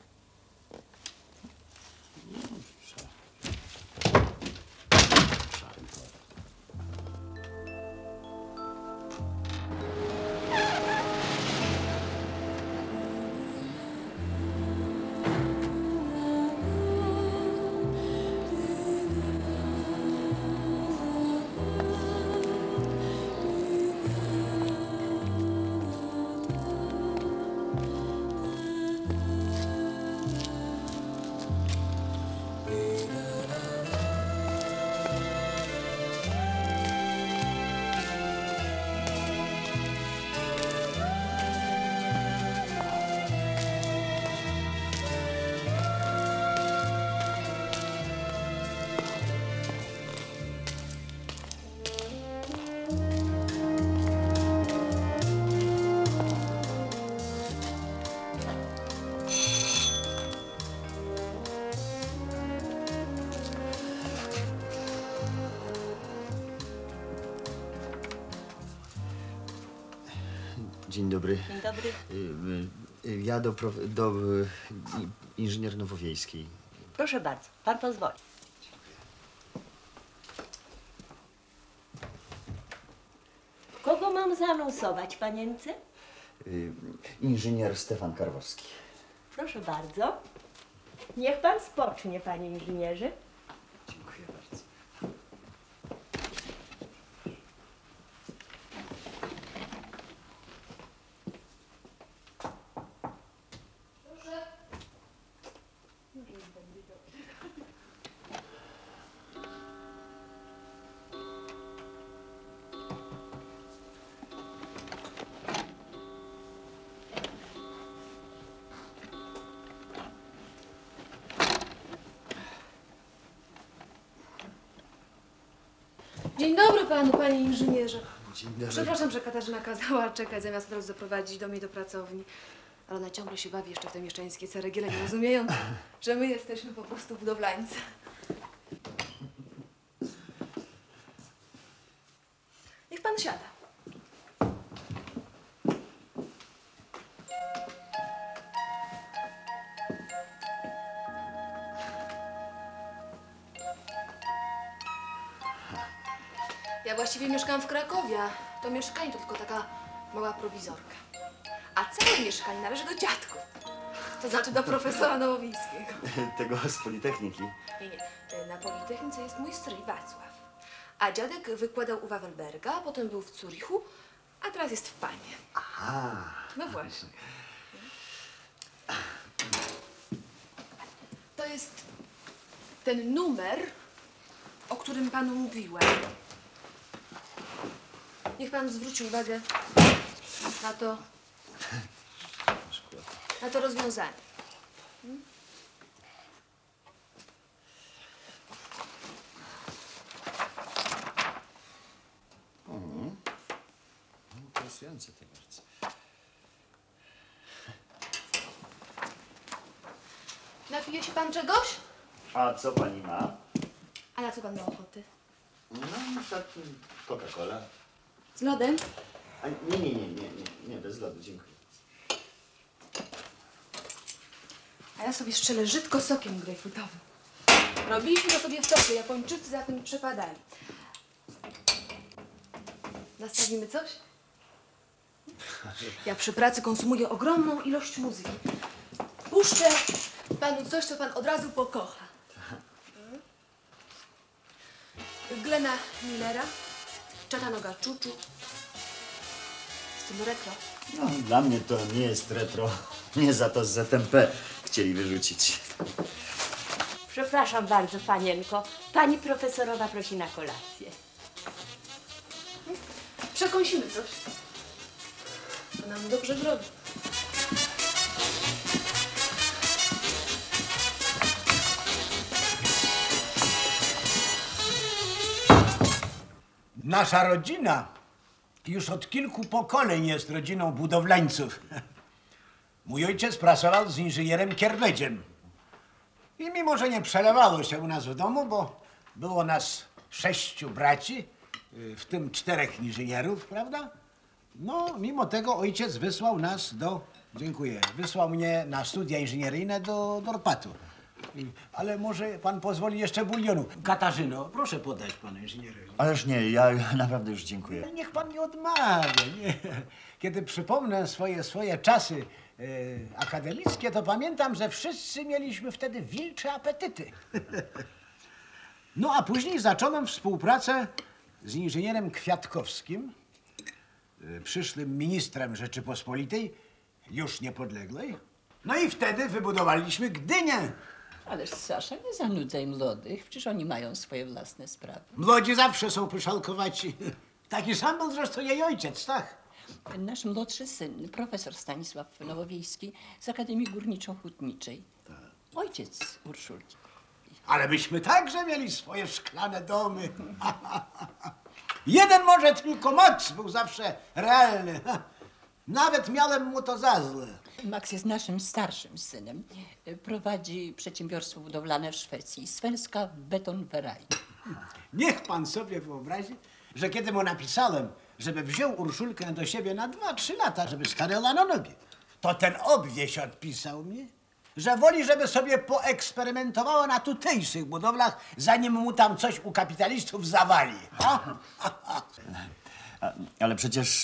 Dzień dobry. Dzień dobry. Ja do inżynier Nowowiejskiej. Proszę bardzo, pan pozwoli. Kogo mam zaanonsować, panience? Inżynier Stefan Karwowski. Proszę bardzo. Niech pan spocznie, panie inżynierze. Dziękuję bardzo. Dzień dobry panu, panie inżynierze. Dzień dobry. Przepraszam, że Katarzyna kazała czekać, zamiast od razu zaprowadzić do mnie do pracowni. Ale ona ciągle się bawi jeszcze w te mieszczańskie ceregiele, nie rozumiejąc, że my jesteśmy po prostu budowlańcy. Niech pan siada. Ja właściwie mieszkam w Krakowie, a to mieszkanie to tylko taka mała prowizorka. A całe mieszkanie należy do dziadków, to znaczy do profesora Nowowiejskiego. Tego z Politechniki. Nie. Na Politechnice jest mój stryj Wacław. A dziadek wykładał u Wawelberga, potem był w Zurichu, a teraz jest w PANie. Aha. No właśnie. To jest ten numer, o którym panu mówiłem. Niech pan zwróci uwagę na to rozwiązanie. Interesujące to bardzo. Napije się pan czegoś? A co pani ma? A na co pan ma ochoty? No, taki Coca-Cola. Z lodem? A nie, bez lodu, dziękuję. A ja sobie strzelę żydko sokiem grejpfrutowym. Robiliśmy to sobie w czasie, Japończycy za tym przepadali. Nastawimy coś? Ja przy pracy konsumuję ogromną ilość muzyki. Puszczę panu coś, co pan od razu pokocha. Glena Millera. Czata noga czuczu. Z tym retro. No, dla mnie to nie jest retro. Mnie za to z ZMP chcieli wyrzucić. Przepraszam bardzo, panienko. Pani profesorowa prosi na kolację. Przekąsimy coś. To nam dobrze zrobi. Nasza rodzina już od kilku pokoleń jest rodziną budowlańców. Mój ojciec pracował z inżynierem Kierbedziem. I mimo, że nie przelewało się u nas w domu, bo było nas 6 braci, w tym 4 inżynierów, prawda? No, mimo tego ojciec wysłał nas do... Dziękuję. Wysłał mnie na studia inżynieryjne do Dorpatu. Ale może pan pozwoli jeszcze bulionu. Katarzyno, proszę podać panu inżynierowi. Ależ nie, ja naprawdę już dziękuję. Niech pan nie odmawia, nie. Kiedy przypomnę swoje czasy akademickie, to pamiętam, że wszyscy mieliśmy wtedy wilcze apetyty. No a później zacząłem współpracę z inżynierem Kwiatkowskim, przyszłym ministrem Rzeczypospolitej, już niepodległej. No i wtedy wybudowaliśmy Gdynię. Ależ Sasza, nie zanudzaj młodych, przecież oni mają swoje własne sprawy. Młodzi zawsze są pyszalkowaci. Taki sam był zresztą jej ojciec, tak? Nasz młodszy syn, profesor Stanisław Nowowiejski z Akademii Górniczo-Hutniczej. Tak. Ojciec Urszulki. Ale myśmy także mieli swoje szklane domy. Jeden może tylko Max był zawsze realny. Nawet miałem mu to za złe. Max jest naszym starszym synem. Prowadzi przedsiębiorstwo budowlane w Szwecji. Svenska Betonveraj. Niech pan sobie wyobrazi, że kiedy mu napisałem, żeby wziął Urszulkę do siebie na 2-3 lata, żeby stanęła na nogi, to ten obwieś odpisał mi, że woli, żeby sobie poeksperymentowała na tutejszych budowlach, zanim mu tam coś u kapitalistów zawali. Ale przecież,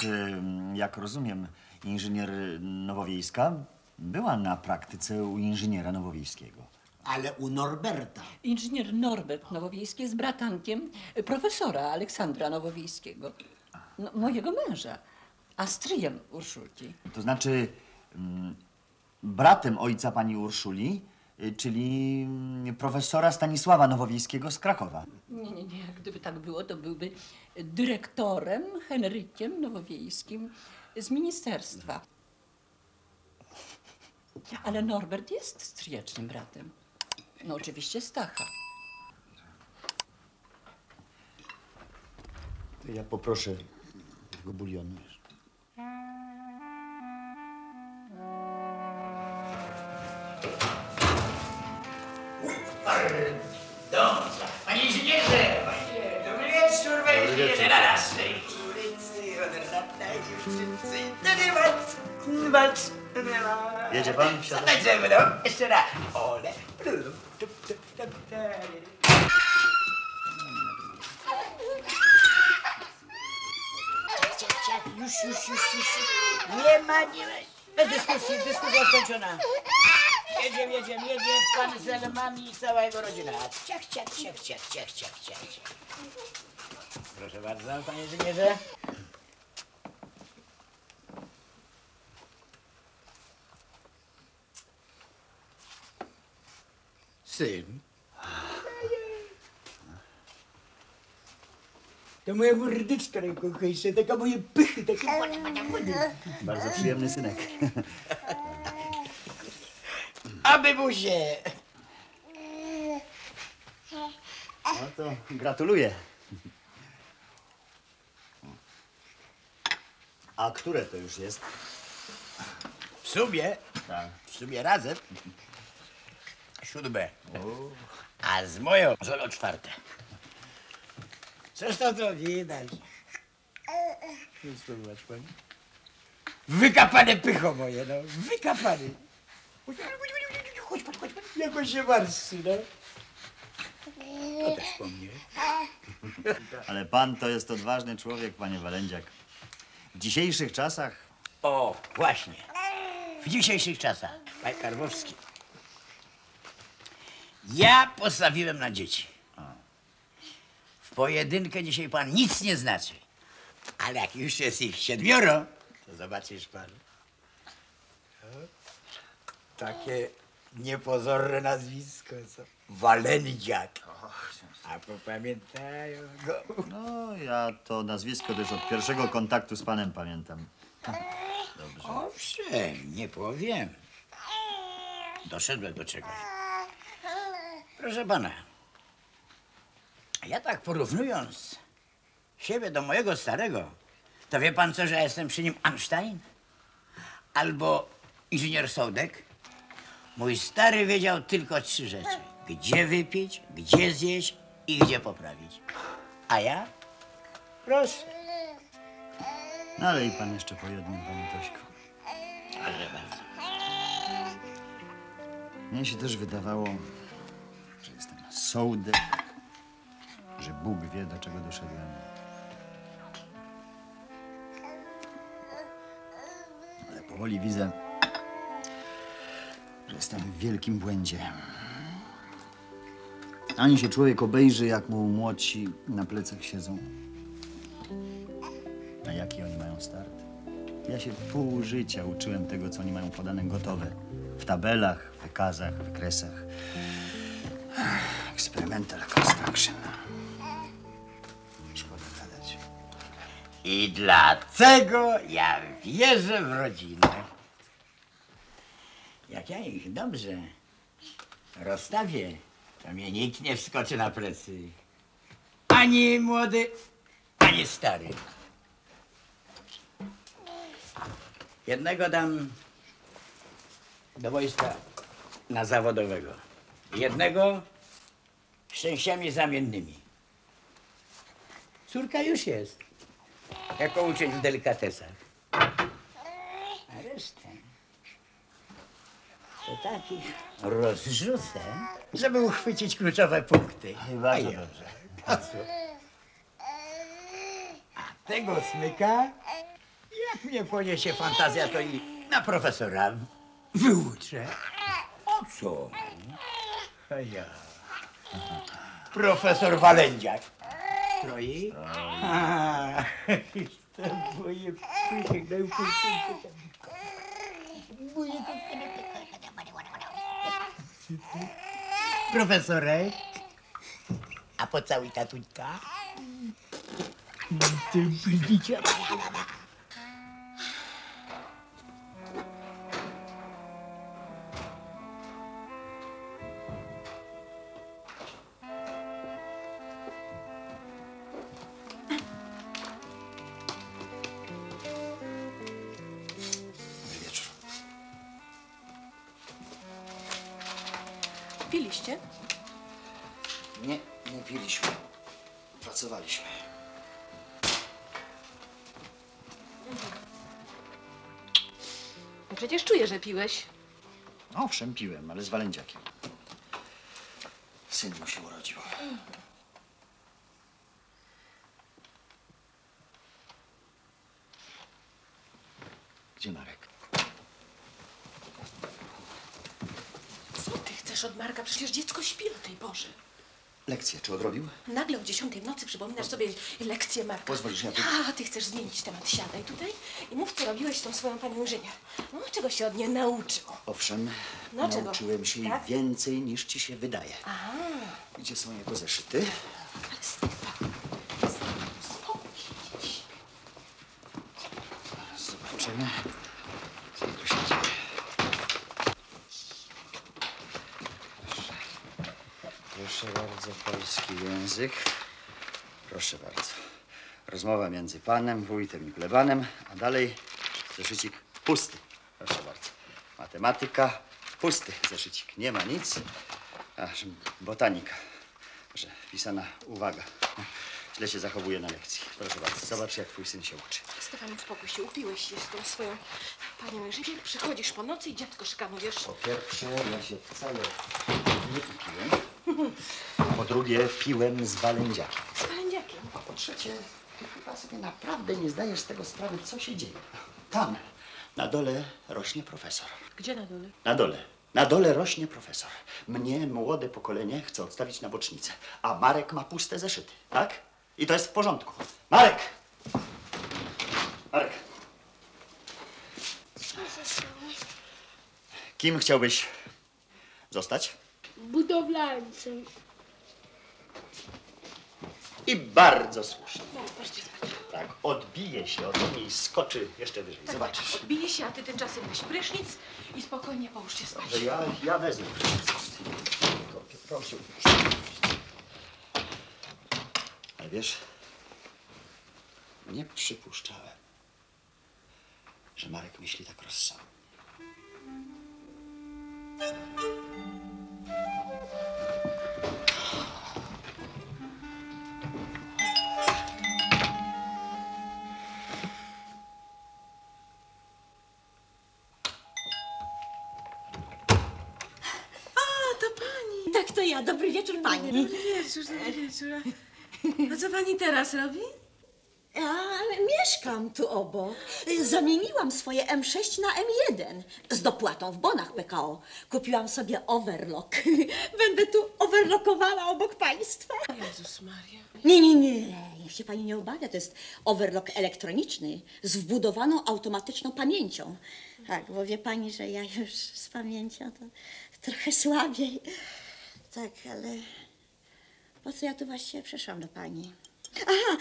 jak rozumiem, inżynier Nowowiejska była na praktyce u inżyniera Nowowiejskiego. Ale u Norberta. Inżynier Norbert Nowowiejski jest bratankiem profesora Aleksandra Nowowiejskiego, no, mojego męża, a stryjem Urszulki. To znaczy bratem ojca pani Urszuli, czyli profesora Stanisława Nowowiejskiego z Krakowa. Nie. Gdyby tak było, to byłby dyrektorem Henrykiem Nowowiejskim z ministerstwa. Ale Norbert jest stryjecznym bratem. No oczywiście Stacha. To ja poproszę tego bulionu. Dobrze. Panie inżynierze! Dobry wieczór, panie inżynierze! Na naszej ulicy odradnej dziewczyncy narywać, knywać. Jedzie pan? Zatańczymy, no. Jeszcze raz. Ole. Już. Nie ma. Bez dyskusji, dyskusja skończona. Jedzie pan z elmami i cała jego rodzina. Ciach. Proszę bardzo, panie inżynierze. Syn. To moja mordyczka najkochajsza, taka moje pychy, takie młody. Bardzo przyjemny synek. Aby buzie! No to gratuluję. A które to już jest? W sumie? Tak. W sumie razem. 7. A z moją żoną 4. Coś to widać. Nie spróbować pani. Wykapane pycho moje, no. Wykapane. Chodź. Jakoś się marszczy, no. To też po mnie. Ale pan to jest odważny człowiek, panie Walędziak. W dzisiejszych czasach... O, właśnie. W dzisiejszych czasach, panie Karwowski. Ja postawiłem na dzieci. W pojedynkę dzisiaj pan nic nie znaczy. Ale jak już jest ich 7, to zobaczysz pan. Takie niepozorne nazwisko, co? Walendziak. A popamiętają go. No, ja to nazwisko też od pierwszego kontaktu z panem pamiętam. Dobrze. Owszem, nie powiem. Doszedłem do czegoś. Proszę pana, ja tak porównując siebie do mojego starego, to wie pan co, że ja jestem przy nim Einstein? Albo inżynier Sołdek? Mój stary wiedział tylko 3 rzeczy. Gdzie wypić, gdzie zjeść i gdzie poprawić. A ja? Proszę. No ale i pan jeszcze po jednym, panie Tośku. Proszę bardzo. Mnie się też wydawało, że jestem Sołdek, że Bóg wie, do czego doszedłem. Ale powoli widzę, że jestem w wielkim błędzie. Ani się człowiek obejrzy, jak mu młodsi na plecach siedzą. A jaki oni mają start? Ja się pół życia uczyłem tego, co oni mają podane gotowe. W tabelach, wykazach, wykresach. Experimental Construction. Szkoda gadać. I dlatego ja wierzę w rodzinę. Jak ja ich dobrze rozstawię, to mnie nikt nie wskoczy na plecy. Ani młody, ani stary. Jednego dam do wojska na zawodowego. Jednego z częściami zamiennymi. Córka już jest, jako uczeń w delikatesach. A resztę to takich rozrzucę, żeby uchwycić kluczowe punkty. Bardzo dobrze. A tego smyka, jak mnie poniesie fantazja, to i na profesora wyuczę. O co? A ja. Profesor Walędziak. Stroi? Aha. Profesorek, a pocałuj tatuńka. Piliście? Nie, nie piliśmy. Pracowaliśmy. Przecież czuję, że piłeś. Owszem, piłem, ale z walędziakiem. Syn mu się urodził. Gdzie Marek? Co ty chcesz od Marka? Przecież dziecko śpi o tej porze. Lekcję czy odrobił? Nagle o 10 w nocy przypominasz sobie lekcję Marka. Pozwolisz, ja tu... A, ty chcesz zmienić temat. Siadaj tutaj i mów, co robiłeś z tą swoją panią inżynier. No, czego się od niej nauczył? Owszem, no, nauczyłem się tak? Więcej niż ci się wydaje. Aha. Gdzie są jego zeszyty? Ale Stefan, spokój się. Zobaczymy. Proszę bardzo, polski język. Proszę bardzo. Rozmowa między panem, wójtem i plebanem, a dalej zeszycik pusty. Proszę bardzo. Matematyka, pusty zeszycik. Nie ma nic. A, botanika. Proszę, pisana uwaga. Źle się zachowuje na lekcji. Proszę bardzo, zobacz, jak twój syn się uczy. Stefan, spokój się, upiłeś się z tą swoją panią Jerzy. Przychodzisz po nocy i dziecko szykanujesz. Po pierwsze, ja się wcale nie upiłem. Po drugie, piłem z walędziakiem. Z walędziakiem? A po trzecie, ty chyba sobie naprawdę nie zdajesz z tego sprawy, co się dzieje. Tam, na dole, rośnie profesor. Gdzie na dole? Na dole. Na dole rośnie profesor. Mnie, młode pokolenie, chce odstawić na bocznicę, a Marek ma puste zeszyty, tak? I to jest w porządku. Marek! Marek! Kim chciałbyś zostać? Budowlańcem. I bardzo słusznie. Tak, odbije się od niej i skoczy jeszcze wyżej. Tak, zobaczysz. Tak, odbije się, a ty tymczasem weź prysznic i spokojnie połóż się spać. Dobrze, ja wezmę prysznic. Proszę. Ale wiesz, nie przypuszczałem, że Marek myśli tak rozsądnie. Dobry wieczór, pani. Dobry wieczór, dobry wieczór. A co pani teraz robi? Ale mieszkam tu obok. Zamieniłam swoje M6 na M1 z dopłatą w bonach PKO. Kupiłam sobie overlock. Będę tu overlockowała obok państwa. Jezus Maria. Nie. Niech się pani nie obawia, to jest overlock elektroniczny z wbudowaną automatyczną pamięcią. Tak, bo wie pani, że ja już z pamięcią to trochę słabiej. Tak, ale po co ja tu właściwie przyszłam do pani? Aha,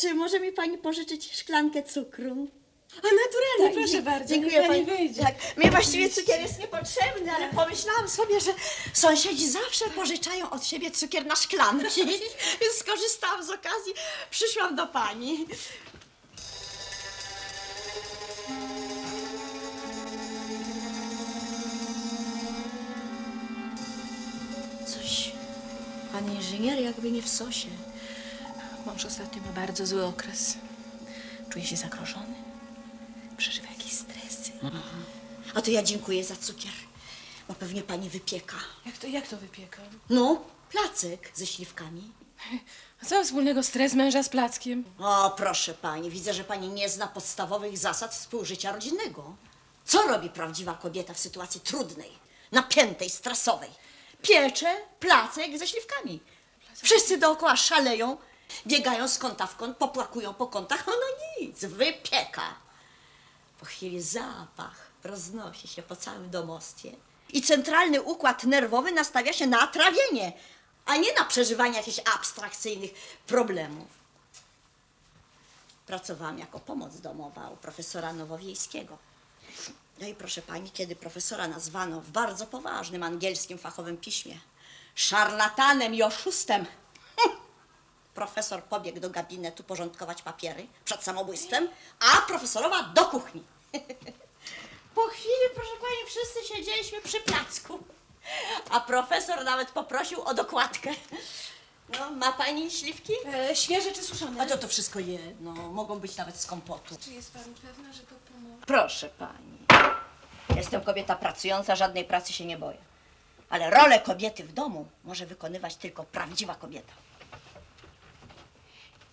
czy może mi pani pożyczyć szklankę cukru? A naturalnie, tak, proszę bardzo. Dziękuję pani. Tak, mnie właściwie cukier jest niepotrzebny, ale pomyślałam sobie, że sąsiedzi zawsze pożyczają od siebie cukier na szklanki, więc skorzystałam z okazji, przyszłam do pani. Pan inżynier jakby nie w sosie. Mąż ostatnio ma bardzo zły okres. Czuje się zagrożony. Przeżywa jakieś stresy. A to ja dziękuję za cukier, bo pewnie pani wypieka. Jak to wypieka? No, placek ze śliwkami. A co ma wspólnego stres męża z plackiem? O, proszę pani, widzę, że pani nie zna podstawowych zasad współżycia rodzinnego. Co robi prawdziwa kobieta w sytuacji trudnej, napiętej, stresowej? Piecze placek ze śliwkami. Wszyscy dookoła szaleją, biegają z kąta w kąt, popłakują po kątach, no nic, wypieka. Po chwili zapach roznosi się po całym domostwie i centralny układ nerwowy nastawia się na trawienie, a nie na przeżywanie jakichś abstrakcyjnych problemów. Pracowałam jako pomoc domowa u profesora Nowowiejskiego. No i proszę pani, kiedy profesora nazwano w bardzo poważnym angielskim fachowym piśmie szarlatanem i oszustem, profesor pobiegł do gabinetu porządkować papiery przed samobójstwem, a profesorowa do kuchni. Po chwili, proszę pani, wszyscy siedzieliśmy przy placku. A profesor nawet poprosił o dokładkę. No, ma pani śliwki? Świeże czy suszone? A to wszystko jedno. Mogą być nawet z kompotu. Czy jest pani pewna, że to pomoże? Proszę pani. Jestem kobieta pracująca, żadnej pracy się nie boję. Ale rolę kobiety w domu może wykonywać tylko prawdziwa kobieta.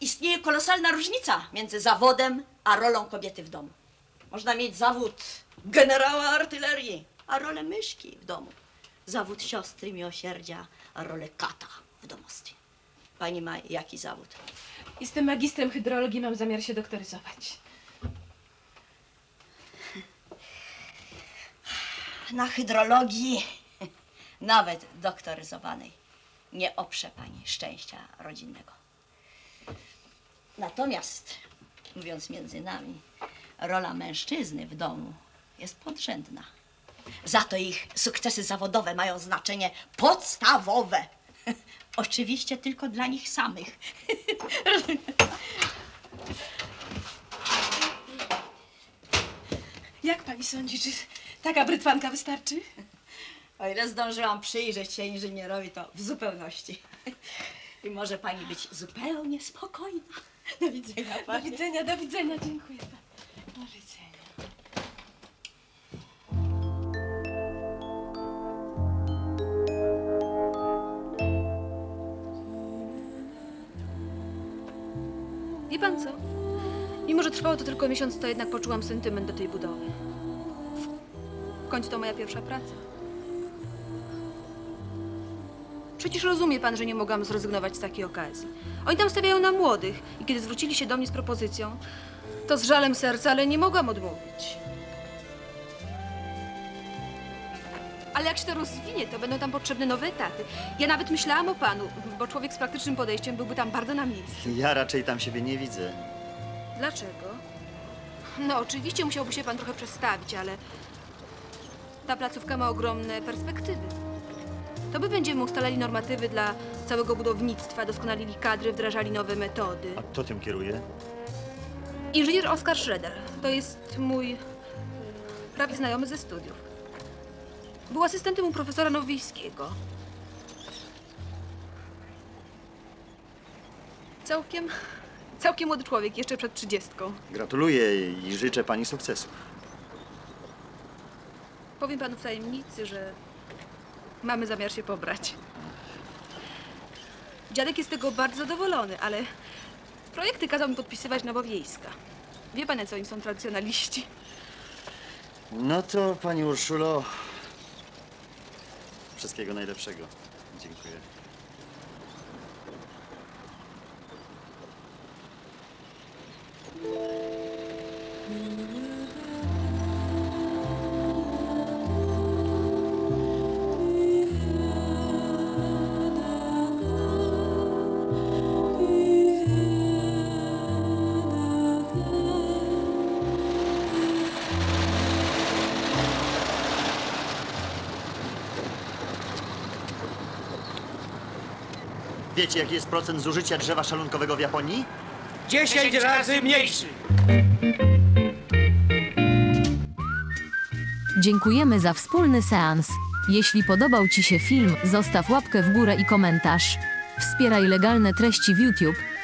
Istnieje kolosalna różnica między zawodem a rolą kobiety w domu. Można mieć zawód generała artylerii, a rolę myszki w domu. Zawód siostry miłosierdzia, a rolę kata w domostwie. Pani ma jaki zawód? Jestem magistrem hydrologii, mam zamiar się doktoryzować. Na hydrologii, nawet doktoryzowanej, nie oprze pani szczęścia rodzinnego. Natomiast, mówiąc między nami, rola mężczyzny w domu jest podrzędna. Za to ich sukcesy zawodowe mają znaczenie podstawowe. Oczywiście tylko dla nich samych. Jak pani sądzi, czy taka brytwanka wystarczy? O ile zdążyłam przyjrzeć się inżynierowi, to w zupełności. I może pani być zupełnie spokojna. Do widzenia pani. Do widzenia, dziękuję pani. Do widzenia. Wie pan co? Mimo że trwało to tylko miesiąc, to jednak poczułam sentyment do tej budowy. W końcu to moja pierwsza praca. Przecież rozumie pan, że nie mogłam zrezygnować z takiej okazji. Oni tam stawiają na młodych i kiedy zwrócili się do mnie z propozycją, to z żalem serca, ale nie mogłam odmówić. Ale jak się to rozwinie, to będą tam potrzebne nowe etaty. Ja nawet myślałam o panu, bo człowiek z praktycznym podejściem byłby tam bardzo na miejscu. Ja raczej tam siebie nie widzę. Dlaczego? No oczywiście musiałby się pan trochę przestawić, ale ta placówka ma ogromne perspektywy. To my będziemy ustalali normatywy dla całego budownictwa, doskonalili kadry, wdrażali nowe metody. A kto tym kieruje? Inżynier Oskar Schröder. To jest mój prawie znajomy ze studiów. Był asystentem u profesora Nowowiejskiego. Całkiem młody człowiek, jeszcze przed 30. Gratuluję i życzę pani sukcesu. Powiem panu w tajemnicy, że mamy zamiar się pobrać. Dziadek jest z tego bardzo zadowolony, ale projekty kazał mi podpisywać Nowowiejska. Wie pan, na co im są tradycjonaliści? No to pani Urszulo, wszystkiego najlepszego. Dziękuję. Wiecie, jaki jest procent zużycia drzewa szalunkowego w Japonii? 10 razy mniejszy! Dziękujemy za wspólny seans. Jeśli podobał ci się film, zostaw łapkę w górę i komentarz. Wspieraj legalne treści w YouTube.